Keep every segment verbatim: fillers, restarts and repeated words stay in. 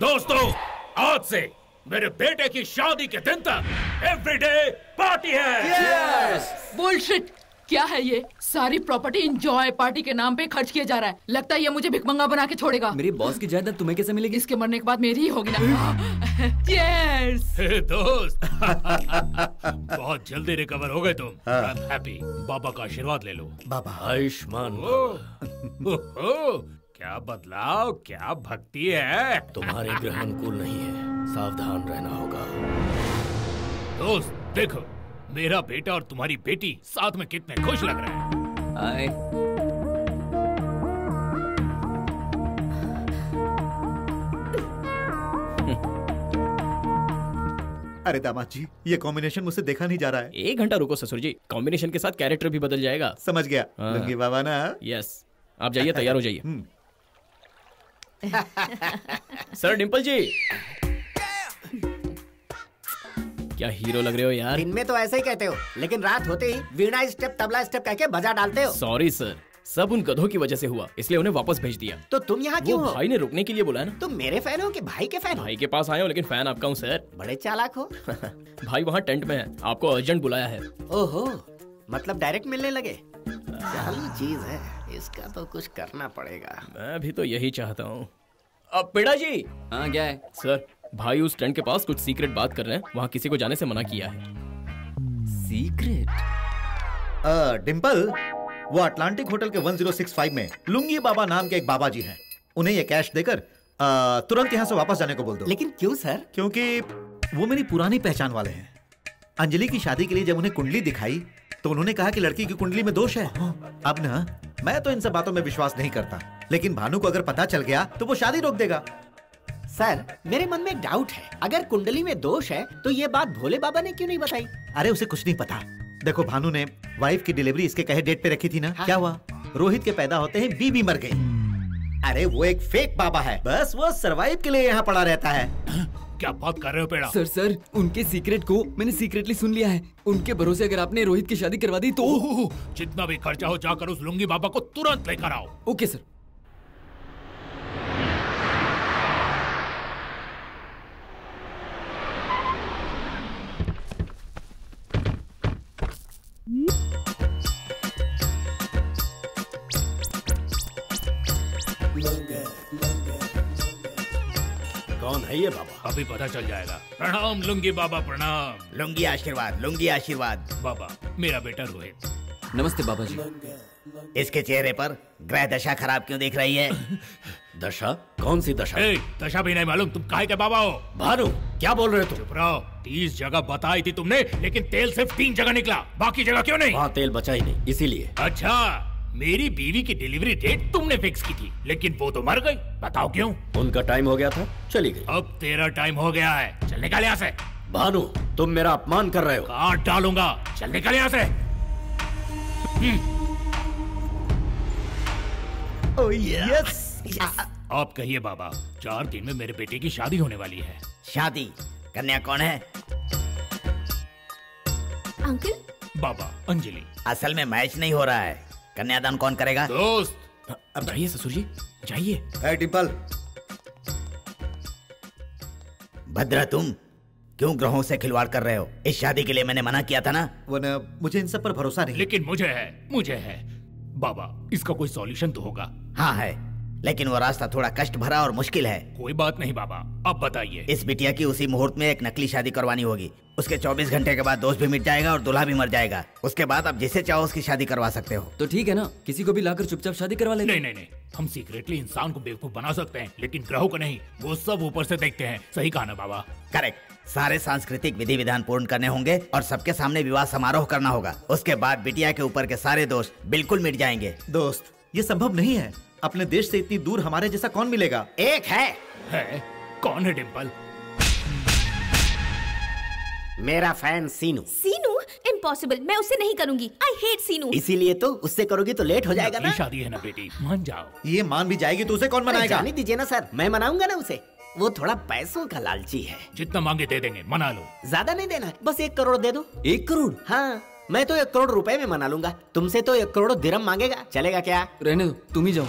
दोस्तों, आज से मेरे बेटे की शादी के दिन तक एवरीडे पार्टी है। यस! बुलशिट! क्या है ये? सारी प्रॉपर्टी एंजॉय पार्टी के नाम पे खर्च किया जा रहा है। लगता है ये मुझे भिखमंगा बना के छोड़ेगा। मेरी बॉस की जायदाद तुम्हें कैसे मिलेगी? इसके मरने के बाद मेरी ही होगी ना। यस! हे दोस्त, बहुत जल्दी रिकवर हो गए तुम। I am happy. बाबा का आशीर्वाद ले लो। बाबा आयुष्मान। क्या बदलाव, क्या भक्ति है। तुम्हारे ग्रह अनुकूल नहीं है, सावधान रहना होगा। दोस्त देखो, मेरा बेटा और तुम्हारी बेटी साथ में कितने खुश लग रहे हैं। हाय। अरे दामाद जी, ये कॉम्बिनेशन मुझसे देखा नहीं जा रहा है। एक घंटा रुको ससुर जी, कॉम्बिनेशन के साथ कैरेक्टर भी बदल जाएगा। समझ गया लंगी बाबा ना। यस, आप जाइए, तैयार हो जाइए। सर डिम्पल जी, क्या हीरो लग रहे हो यार। दिन में तो ऐसे ही कहते हो, लेकिन रात होते ही वीणा स्टेप तबला स्टेप कह के बजा डालते हो। सॉरी सर, सब उन गधों की वजह से हुआ, इसलिए उन्हें वापस भेज दिया। तो तुम यहाँ क्यों हो? भाई ने रोकने के लिए बोला ना। तुम मेरे फैन हो कि भाई के फैन? भाई के पास आए हो, लेकिन फैन आपका हूँ सर। बड़े चालाक हो। भाई वहाँ टेंट में है, आपको अर्जेंट बुलाया है। ओहो, मतलब डायरेक्ट मिलने लगे। चालू चीज है, इसका तो कुछ करना पड़ेगा। मैं भी तो यही चाहता हूँ। अब पेड़ा जी। हाँ क्या है सर? भाई उस टेंट के पास कुछ सीक्रेट बात कर रहे हैं, वहाँ किसी को जाने से मना किया है। सीक्रेट? डिम्पल, वो अटलांटिक होटल के वन जीरो सिक्स फाइव में लुंगी बाबा नाम के एक बाबा जी हैं। उन्हें ये कैश देकर आ, तुरंत यहाँ से वापस जाने को बोल दो। लेकिन क्यों सर? क्योंकि वो मेरी पुरानी पहचान वाले हैं। अंजलि की शादी के लिए जब उन्हें कुंडली दिखाई तो उन्होंने कहा कि लड़की की कुंडली में दोष है। अब ना, मैं तो इन सब बातों में विश्वास नहीं करता, लेकिन भानु को अगर पता चल गया तो वो शादी रोक देगा। सर मेरे मन में डाउट है, अगर कुंडली में दोष है तो ये बात भोले बाबा ने क्यों नहीं बताई? अरे उसे कुछ नहीं पता। देखो भानु ने वाइफ की डिलीवरी इसके कहे डेट पे रखी थी ना। हाँ? क्या हुआ? रोहित के पैदा होते ही बीबी मर गयी। अरे वो एक फेक बाबा है, बस वो सर्वाइव के लिए यहाँ पड़ा रहता है। क्या बात कर रहे हो पेड़ा? सर सर उनके सीक्रेट को मैंने सीक्रेटली सुन लिया है। उनके भरोसे अगर आपने रोहित की शादी करवा दी तो ओह, जितना भी खर्चा हो जाकर उस लुंगी बाबा को तुरंत लेकर आओ। Okay sir. कौन है ये बाबा? अभी पता चल जाएगा। प्रणाम लुंगी बाबा, प्रणाम। लुंगी आशीर्वाद, लुंगी आशीर्वाद। बाबा, मेरा बेटा रोहित। नमस्ते बाबा जी। इसके चेहरे पर ग्रह दशा खराब क्यों देख रही है? दशा? कौन सी दशा? ए, दशा भी नहीं मालूम। तुम काहे के बाबा हो? भानु क्या बोल रहे हो? चुप रहो। तीस जगह बताई थी तुमने, लेकिन तेल सिर्फ तीन जगह निकला, बाकी जगह क्यों नहीं? वहाँ तेल बचा ही नहीं, इसीलिए। अच्छा, मेरी बीवी की डिलीवरी डेट तुमने फिक्स की थी, लेकिन वो तो मर गई। बताओ क्यों? उनका टाइम हो गया था, चली गई। अब तेरा टाइम हो गया है, चल निकल यहाँ से। भानु तुम मेरा अपमान कर रहे हो। काट डालूंगा, चल निकल यहाँ से। Oh yes. आप कहिए बाबा, चार दिन में मेरे बेटे की शादी होने वाली है। शादी? कन्या कौन है? अंकल। बाबा अंजलि। असल में मैच नहीं हो रहा है, कन्यादान कौन करेगा? दोस्त। अब जाइए ससुर जी, जाइए। ए डिम्पल, भद्रा तुम क्यों ग्रहों से खिलवाड़ कर रहे हो? इस शादी के लिए मैंने मना किया था ना। वरना मुझे इन सब पर भरोसा नहीं। लेकिन मुझे है, मुझे है बाबा। इसका कोई सॉल्यूशन तो होगा। हाँ है, लेकिन वो रास्ता थोड़ा कष्ट भरा और मुश्किल है। कोई बात नहीं बाबा, अब बताइए। इस बिटिया की उसी मुहूर्त में एक नकली शादी करवानी होगी। उसके चौबीस घंटे के बाद दोष भी मिट जाएगा और दूल्हा भी मर जाएगा। उसके बाद आप जिसे चाहो उसकी शादी करवा सकते हो। तो ठीक है ना, किसी को भी लाकर चुपचाप शादी करवा लेंगे। नहीं नहीं नहीं, हम सीक्रेटली इंसान को बेवकूफ बना सकते हैं, लेकिन ग्रहों को नहीं। वो सब ऊपर से देखते हैं। सही कहा ना बाबा? करेक्ट। सारे सांस्कृतिक विधि विधान पूर्ण करने होंगे और सबके सामने विवाह समारोह करना होगा। उसके बाद बिटिया के ऊपर के सारे दोष बिल्कुल मिट जाएंगे। दोस्त ये संभव नहीं है, अपने देश से इतनी दूर हमारे जैसा कौन मिलेगा? एक है। है? कौन है डिम्पल? मेरा फैन सीनू। सीनू? इम्पॉसिबल, मैं उससे नहीं करूंगी। I hate Seenu. इसीलिए तो, उससे करोगी तो लेट हो जाएगा ना। शादी है ना बेटी, मान जाओ। ये मान भी जाएगी तो उसे कौन मनाएगा? जाने दीजिए ना सर, मैं मनाऊंगा ना उसे। वो थोड़ा पैसों का लालची है। जितना मांगे दे देंगे, मना लो। ज्यादा नहीं देना, बस एक करोड़ दे दो। एक करोड़? हाँ, मैं तो एक करोड़ रुपए में मना लूंगा। तुमसे तो एक करोड़ दिरहम मांगेगा, चलेगा क्या? रहने दो, तुम ही जाओ।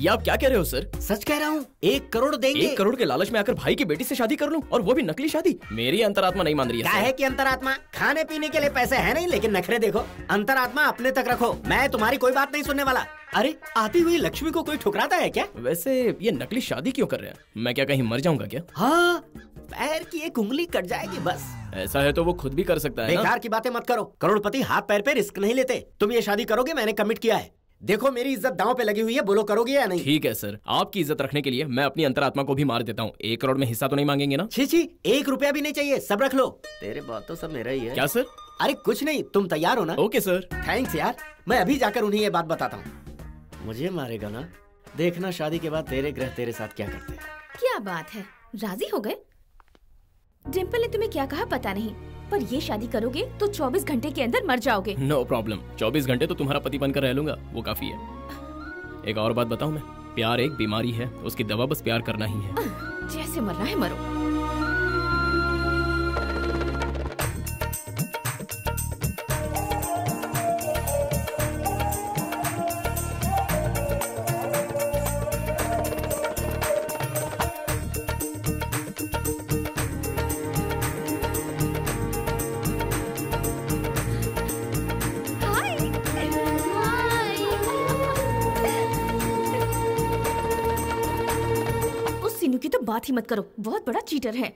ये आप क्या कह रहे हो सर? सच कह रहा हूँ, एक करोड़ देंगे। एक करोड़ के लालच में आकर भाई की बेटी से शादी कर लूँ और वो भी नकली शादी? मेरी अंतरात्मा नहीं मान रही है। क्या है कि अंतरात्मा? खाने पीने के लिए पैसे है नहीं, लेकिन नखरे देखो। अंतरात्मा अपने तक रखो, मैं तुम्हारी कोई बात नहीं सुनने वाला। अरे आती हुई लक्ष्मी को कोई ठुकराता है क्या? वैसे ये नकली शादी क्यों कर रहे हैं? मैं क्या कहीं मर जाऊंगा क्या? हाँ, पैर की एक उंगली कट जाएगी बस। ऐसा है तो वो खुद भी कर सकता है ना? बेकार की बातें मत करो, करोड़पति हाथ पैर पे रिस्क नहीं लेते। तुम ये शादी करोगे, मैंने कमिट किया है। देखो मेरी इज्जत दांव पे लगी हुई है, बोलो करोगे या नहीं? ठीक है सर, आपकी इज्जत रखने के लिए मैं अपनी अंतरात्मा को भी मार देता हूँ। एक करोड़ में हिस्सा तो नहीं मांगेंगे ना? छी छी, एक रुपया भी नहीं चाहिए, सब रख लो। तेरे बात तो सब मेरा ही है। क्या सर? अरे कुछ नहीं, तुम तैयार हो ना? Okay sir. थैंक्स यार, मैं अभी जाकर उन्हें ये बात बताता हूँ। मुझे मारेगा ना, देखना शादी के बाद तेरे ग्रह तेरे साथ क्या करते हैं। क्या बात है, राजी हो गए? डिम्पल ने तुम्हें क्या कहा पता नहीं, पर ये शादी करोगे तो चौबीस घंटे के अंदर मर जाओगे। नो प्रॉब्लम, चौबीस घंटे तो तुम्हारा पति बनकर रह लूंगा, वो काफी है। एक और बात बताऊं मैं, प्यार एक बीमारी है, उसकी दवा बस प्यार करना ही है। जैसे मरना है मरो। बात ही मत करो, बहुत बड़ा चीटर है।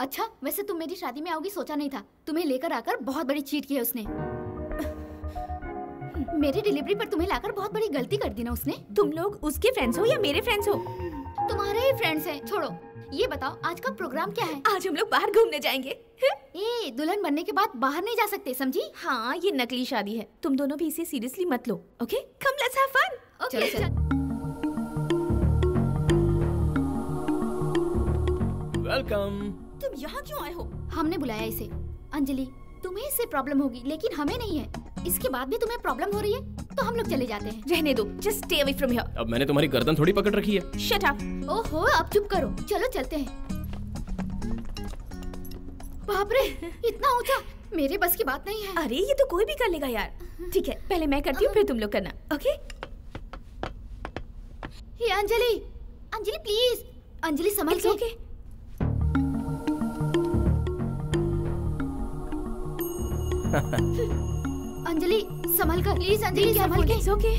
अच्छा वैसे तुम मेरी शादी में आओगी सोचा नहीं था, तुम्हें लेकर आकर बहुत बड़ी चीट की है उसने। मेरी डिलीवरी पर तुम्हें लाकर बहुत बड़ी गलती कर दी ना उसने। तुम लोग उसके फ्रेंड्स हो या मेरे फ्रेंड्स हो? तुम्हारे ही फ्रेंड्स हैं, छोड़ो। ये बताओ आज का प्रोग्राम क्या है? आज हम लोग बाहर घूमने जाएंगे। ए, दुल्हन बनने के बाद बाहर नहीं जा सकते, समझी? हाँ ये नकली शादी है, तुम दोनों भी इसे सीरियसली मत लो। Okay come let's have fun. Okay welcome. तुम यहाँ क्यों आए हो? हमने बुलाया इसे। अंजलि तुम्हें इससे प्रॉब्लम होगी लेकिन हमें नहीं है। इसके बाद भी तुम्हें प्रॉब्लम हो रही है तो हम लोग चले जाते हैं। रहने दो, just stay away from here. अब मैंने तुम्हारी गर्दन थोड़ी पकड़ रखी है। Shut up. ओहो अब चुप करो, चलो चलते हैं। बाप रे इतना ऊँचा, मेरे बस की बात नहीं है। अरे ये तो कोई भी कर लेगा यार। ठीक है पहले मैं करती हूँ फिर तुम लोग करना। ओके अंजलि, अंजलि प्लीज, अंजलि समझ लो। अंजलि संभल कर प्लीज। अंजलि संभल के। Okay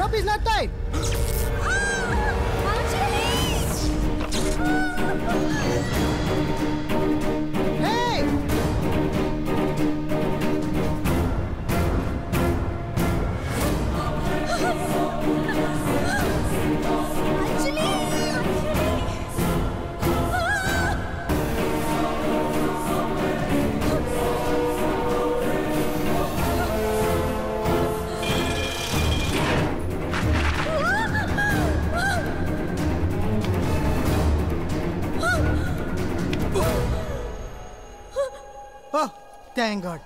rope is not tied. Thank God.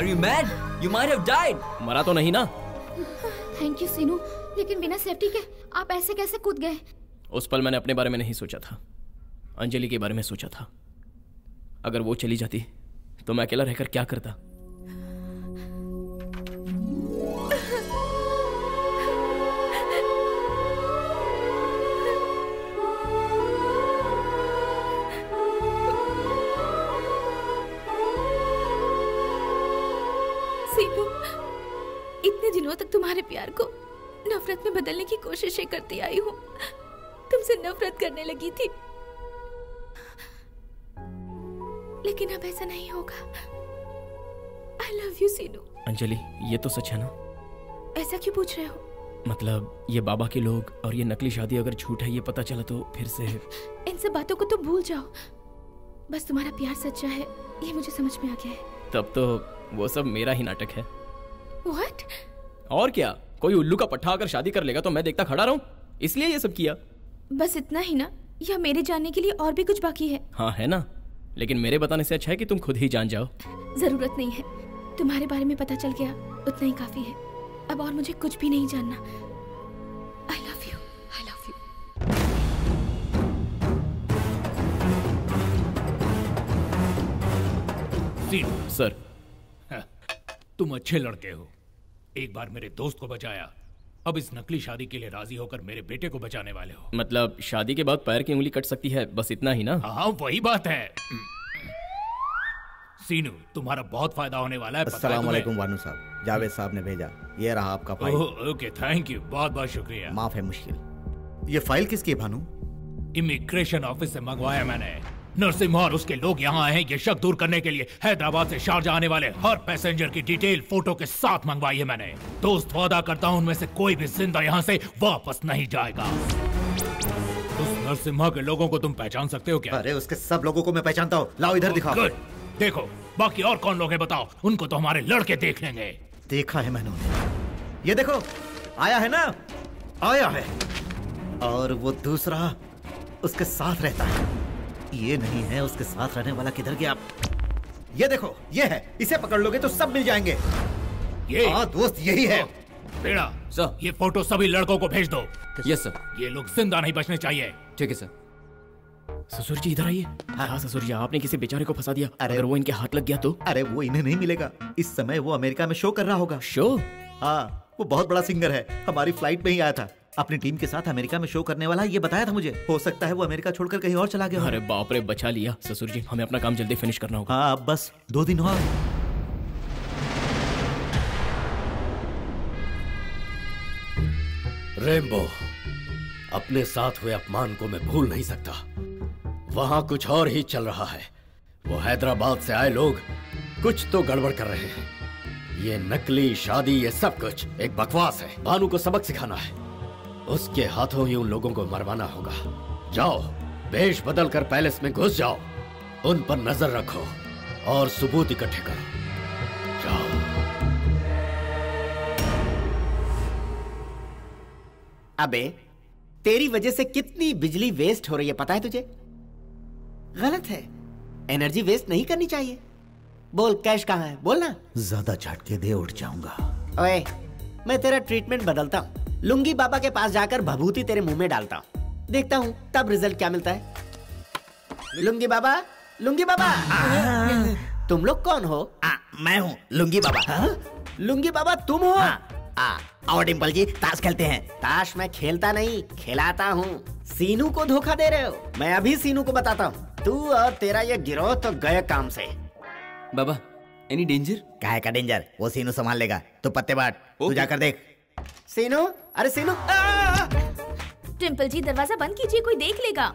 Are you mad? You might have died. मरा तो नहीं ना? Thank you सीनू, लेकिन बिना सेफ्टी के आप ऐसे कैसे कूद गए? उस पल मैंने अपने बारे में नहीं सोचा था, अंजलि के बारे में सोचा था। अगर वो चली जाती तो मैं अकेला रहकर क्या करता? दिनों तक तुम्हारे प्यार को नफरत में बदलने की कोशिशें करती आई हूँ, तुमसे नफरत करने लगी थी, लेकिन अब ऐसा नहीं होगा। I love you Seenu. Anjali, ये तो सच है ना? ऐसा क्यों पूछ रहे हो? मतलब ये बाबा के लोग और ये नकली शादी अगर झूठ है ये पता चला तो फिर से। इन सब बातों को तो भूल जाओ, बस तुम्हारा प्यार सच्चा है ये मुझे समझ में आ गया है। तब तो वो सब मेरा ही नाटक है। What? और क्या, कोई उल्लू का पट्ठा अगर शादी कर लेगा तो मैं देखता खड़ा रहूं, इसलिए ये सब किया। बस इतना ही ना, यह मेरे जानने के लिए और भी कुछ बाकी है। हाँ है ना, लेकिन मेरे बताने से अच्छा है कि तुम खुद ही जान जाओ। जरूरत नहीं है, तुम्हारे बारे में पता चल गया उतना ही काफी है। अब और मुझे कुछ भी नहीं जानना। I love you, I love you. Sir, तुम अच्छे लड़के हो, एक बार मेरे दोस्त को बचाया, अब इस नकली शादी के लिए राजी होकर मेरे बेटे को बचाने वाले हो। मतलब शादी के बाद पैर की उंगली कट सकती है, बस इतना ही ना? हाँ वही बात है। सीनू, तुम्हारा बहुत फायदा होने वाला है। अस्सलाम वालेकुम वानू साहब, जावेद साहब ने भेजा, ये रहा आपका फाइल। ओके थैंक यू, बहुत बहुत शुक्रिया। माफ है मुश्किल। ये फाइल किसकी भानू? इमिग्रेशन ऑफिस से मंगवाया मैंने। नरसिम्हा और उसके लोग यहाँ आए हैं ये शक दूर करने के लिए। हैदराबाद से शारजा आने वाले हर पैसेंजर की डिटेल फोटो के साथ मंगवाई है मैंने। दोस्त वादा करता हूँ उनमें से कोई भी जिंदा यहाँ से वापस नहीं जाएगा। उस नरसिम्हा के लोगों को तुम पहचान सकते हो क्या? अरे उसके सब लोगों को मैं पहचानता हूँ, लाओ इधर दिखाओ। गुड, देखो बाकी और कौन लोग हैं बताओ, उनको तो हमारे लड़के देख लेंगे। देखा है मैंने, ये देखो आया है ना, आया है। और वो दूसरा उसके साथ रहता है, ये नहीं है। उसके साथ रहने वाला किधर गया? ये देखो ये है, इसे पकड़ लोगे तो सब मिल जाएंगे। ये आ, दोस्त यही है। बेड़ा सर, ये फोटो सभी लड़कों को भेज दो। Yes sir. ये लोग जिंदा नहीं बचने चाहिए। ठीक है सर। ससुर जी इधर आइए। हाँ ससुर जी, आपने किसी बेचारे को फंसा दिया। अरे अगर वो इनके हाथ लग गया तो? अरे वो इन्हें नहीं मिलेगा, इस समय वो अमेरिका में शो कर रहा होगा। शो? हाँ वो बहुत बड़ा सिंगर है, हमारी फ्लाइट में ही आया था, अपनी टीम के साथ अमेरिका में शो करने वाला है, ये बताया था मुझे। हो सकता है वो अमेरिका छोड़कर कहीं और चला गया। अरे बाप रे, बचा लिया। ससुर जी हमें अपना काम जल्दी फिनिश करना होगा। हाँ बस दो दिन और। रेम्बो, अपने साथ हुए अपमान को मैं भूल नहीं सकता। वहाँ कुछ और ही चल रहा है। वो हैदराबाद से आए लोग कुछ तो गड़बड़ कर रहे हैं। ये नकली शादी, ये सब कुछ एक बकवास है। भानू को सबक सिखाना है, उसके हाथों ही उन लोगों को मरवाना होगा। जाओ वेश बदल कर पैलेस में घुस जाओ, उन पर नजर रखो और सबूत इकट्ठे करो। जाओ। अबे तेरी वजह से कितनी बिजली वेस्ट हो रही है पता है तुझे? गलत है, एनर्जी वेस्ट नहीं करनी चाहिए। बोल कैश कहाँ है? बोल ना। ज्यादा झटके दे उठ जाऊंगा। ओए, मैं तेरा ट्रीटमेंट बदलता हूँ, लुंगी बाबा के पास जाकर भभूति तेरे मुंह में डालता हूँ, देखता हूँ तब रिजल्ट क्या मिलता है। लुंगी बाबा, लुंगी बाबा, तुम लोग कौन हो? आ, मैं हूँ लुंगी बाबा। हा? लुंगी बाबा तुम हो? आ, और डिम्पल जी ताश खेलते हैं। ताश मैं खेलता नहीं, खिलाता हूँ। सीनू को धोखा दे रहे हो, मैं अभी सीनू को बताता हूँ। तू और तेरा ये गिरोह तो गए काम से। बाबा एनी डेंजर? काहे का डेंजर, वो सीनू संभाल लेगा। तू पत्ते बाट, तू जाकर देख। सीनू, अरे सीनू। टिम्पल जी दरवाजा बंद कीजिए, कोई देख लेगा।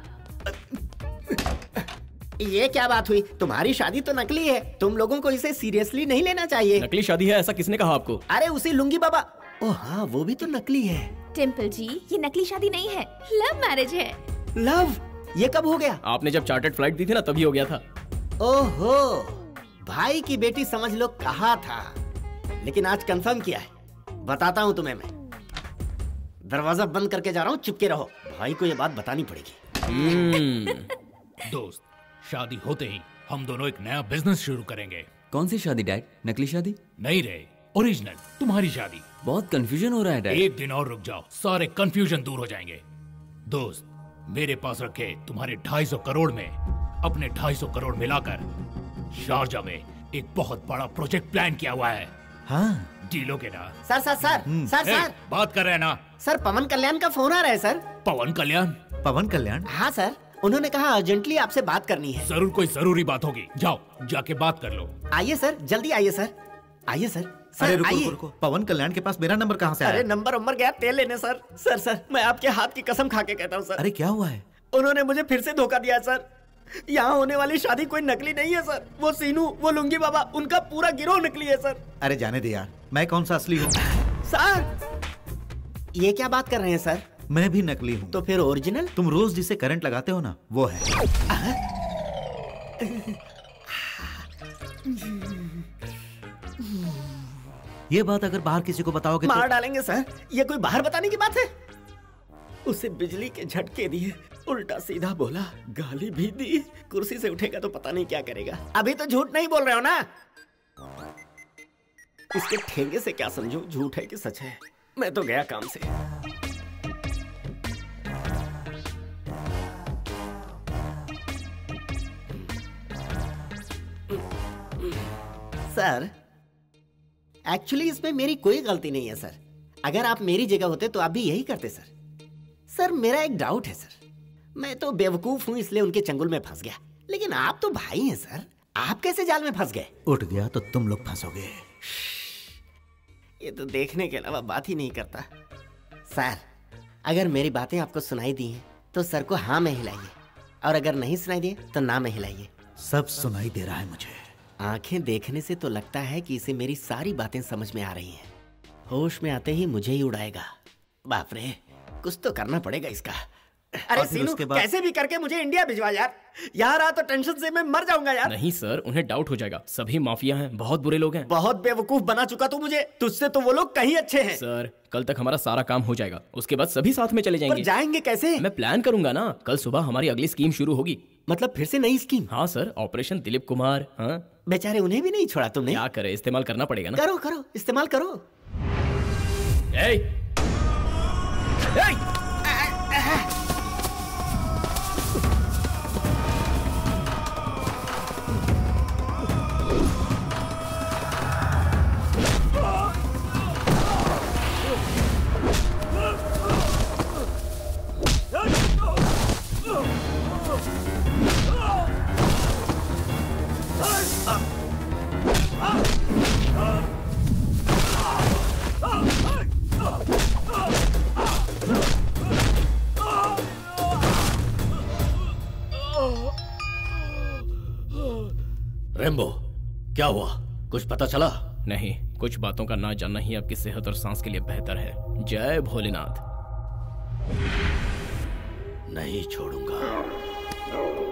ये क्या बात हुई, तुम्हारी शादी तो नकली है, तुम लोगों को इसे सीरियसली नहीं लेना चाहिए। नकली शादी है ऐसा किसने कहा आपको? अरे उसी लुंगी बाबा। ओ हाँ वो भी तो नकली है। टिम्पल जी ये नकली शादी नहीं है, लव मैरिज है। लव? ये कब हो गया? आपने जब चार्टर्ड फ्लाइट दी थी ना तभी हो गया था। ओहो, भाई की बेटी समझ लो कहा था, लेकिन आज कंफर्म किया है। बताता हूँ तुम्हें मैं। दरवाजा बंद करके जा रहा हूँ, चुपके रहो, भाई को ये बात बतानी पड़ेगी। दोस्त शादी होते ही हम दोनों एक नया बिजनेस शुरू करेंगे। कौन सी शादी डैड? नकली शादी नहीं रे, ओरिजिनल तुम्हारी शादी। बहुत कंफ्यूजन हो रहा है डैड। एक दिन और रुक जाओ, सारे कंफ्यूजन दूर हो जाएंगे। दोस्त मेरे पास रखे तुम्हारे ढाई सौ करोड़ में अपने ढाई सौ करोड़ मिलाकर शारजा में एक बहुत बड़ा प्रोजेक्ट प्लान किया हुआ है। हाँ डीलो के ना। Sir sir sir sir sir बात कर रहे हैं ना? सर पवन कल्याण का फोन आ रहा है सर। पवन कल्याण? पवन कल्याण हाँ सर, उन्होंने कहा अर्जेंटली आपसे बात करनी है। जरूर कोई जरूरी बात होगी, जाओ जाके बात कर लो। आइए सर, जल्दी आइए सर, आइए सर। अरे रुको, रुको, रुको। पवन कल्याण के पास मेरा नंबर कहाँ से आया? अरे नंबर उम्र गया तेल लेने सर। सर सर मैं आपके हाथ की कसम खा के कहता हूँ सर। अरे क्या हुआ है? उन्होंने मुझे फिर से धोखा दिया सर। यहाँ होने वाली शादी कोई नकली नहीं है सर। वो सीनू, वो लुंगी बाबा, उनका पूरा गिरोह नकली है सर। अरे जाने दे यार, मैं कौन सा असली हूँ? सर ये क्या बात कर रहे हैं सर, मैं भी नकली हूँ। तो फिर ओरिजिनल? तुम रोज जिसे करंट लगाते हो ना वो है। ये बात अगर बाहर किसी को बताओगे मार तो... डालेंगे सर। ये कोई बाहर बताने की बात है? उसे बिजली के झटके दिए, उल्टा सीधा बोला, गाली भी दी। कुर्सी से उठेगा तो पता नहीं क्या करेगा। अभी तो झूठ नहीं बोल रहे हो ना? इसके ठेंगे से क्या समझो, झूठ है कि सच है। मैं तो गया काम से। सर एक्चुअली इसमें मेरी कोई गलती नहीं है सर। अगर आप मेरी जगह होते तो आप भी यही करते सर। सर मेरा एक डाउट है सर, मैं तो बेवकूफ हूँ इसलिए उनके चंगुल में फंस गया, लेकिन आप तो भाई हैं सर, आप कैसे जाल में फंस गए? उठ गया तो तुम लोग फंसोगे। ये तो देखने के अलावा बात ही नहीं करता। सर अगर मेरी बातें आपको सुनाई दी हैं तो सर को हाँ में हिलाइए, और अगर नहीं सुनाई दिए तो ना में हिलाइए। सब सुनाई दे रहा है मुझे। आंखें देखने से तो लगता है कि इसे मेरी सारी बातें समझ में आ रही हैं। होश में आते ही मुझे ही उड़ाएगा। बाप रे, कुछ तो करना पड़ेगा इसका। अरे सीनू, कैसे भी करके मुझे इंडिया भिजवा यार। यहाँ रहा तो टेंशन से मैं मर जाऊंगा यार। नहीं सर, उन्हें डाउट हो जाएगा। सभी माफिया हैं, बहुत बुरे लोग हैं। बहुत बेवकूफ बना चुका तू मुझे, तुझसे तो वो लोग कहीं अच्छे हैं। सर कल तक हमारा सारा काम हो जाएगा, उसके बाद सभी साथ में चले जाएंगे। जाएंगे कैसे? मैं प्लान करूंगा ना। कल सुबह हमारी अगली स्कीम शुरू होगी। मतलब फिर से नई स्कीम? हाँ सर, ऑपरेशन दिलीप कुमार। हाँ बेचारे उन्हें भी नहीं छोड़ा तुमने। क्या करे, इस्तेमाल करना पड़ेगा ना। करो करो, इस्तेमाल करो। एए! एए! रेम्बो, क्या हुआ? कुछ पता चला? नहीं, कुछ बातों का ना जानना ही आपकी सेहत और सांस के लिए बेहतर है। जय भोलेनाथ। नहीं छोड़ूंगा।